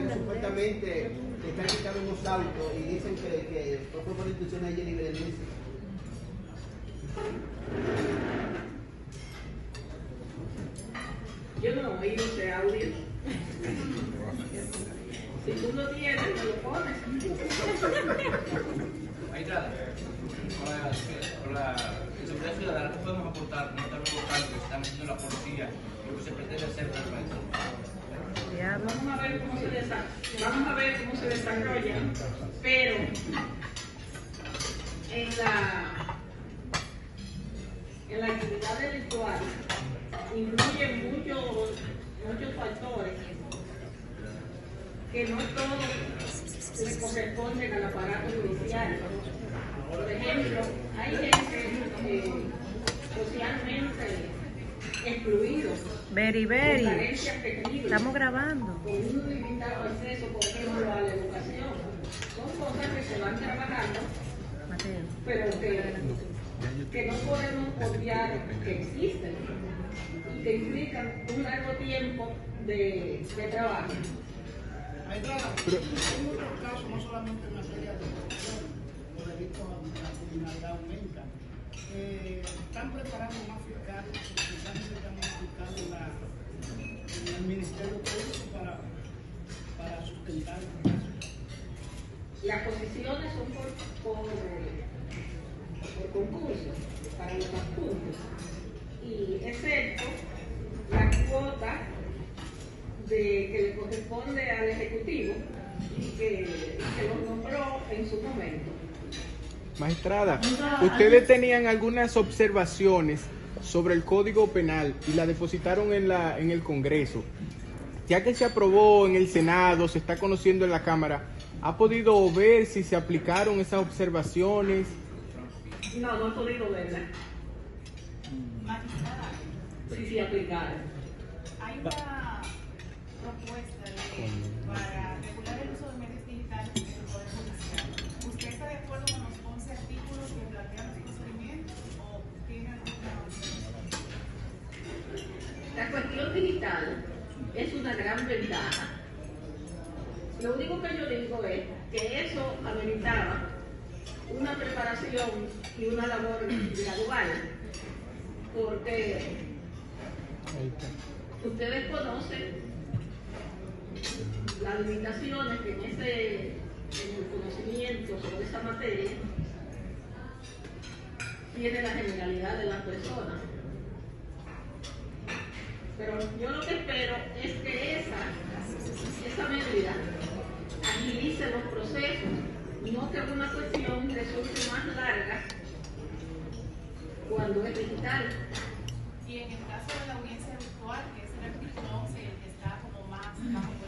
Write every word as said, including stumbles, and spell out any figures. que supuestamente le están quitando unos hábitos y dicen que, que no fue por instituciones de Jenny Berenice. Yo no oí ese audio. Si tú lo tienes, te lo pones. Ahí está. Con la seguridad ciudadana, ¿qué podemos aportar? No estamos aportando lo que está metiendo la policía y lo que se pretende hacer para el país. Vamos a ver cómo se desarrolla, vamos a ver cómo se desarrolla, pero en la, en la actividad delictual incluyen muchos, muchos factores que no todos le corresponden al aparato judicial. Por ejemplo, hay gente eh, socialmente excluidos, very, very. Estamos grabando. Con un limitado acceso, por ejemplo, a la educación. Son cosas que se van trabajando, Mateo, pero que, que no podemos obviar que existen y que implican un largo tiempo de, de trabajo. Hay muchos casos, no solamente en materia de corrupción, los delitos de la criminalidad aumentan. Eh, están preparando más fiscales, quizás están aplicando la, el Ministerio Público para, para sustentar el caso. Las posiciones son por, por, por concurso, para los adjuntos, y excepto la cuota de, que le corresponde al Ejecutivo y que, que lo nombró en su momento. Magistrada, ustedes tenían algunas observaciones sobre el Código Penal y la depositaron en, la, en el Congreso. Ya que se aprobó en el Senado, se está conociendo en la Cámara, ¿ha podido ver si se aplicaron esas observaciones? No, no he podido verlas. Magistrada, sí, sí, aplicaron. Hay una propuesta de ley para regular el uso de medios digitales en el Poder Judicial. ¿Usted está de acuerdo con nosotros? ¿Artículos que plantean los procedimientos o tienen alguna? La cuestión digital es una gran ventaja. Lo único que yo digo es que eso ameritaba una preparación y una labor gradual, porque ustedes conocen las limitaciones que en, ese, en el conocimiento sobre esa materia tiene la generalidad de las personas. Pero yo lo que espero es que esa, esa medida agilice los procesos, no que una cuestión resulte más larga cuando es digital. Y en el caso de la audiencia virtual, que es el artículo once, el que está como más bajo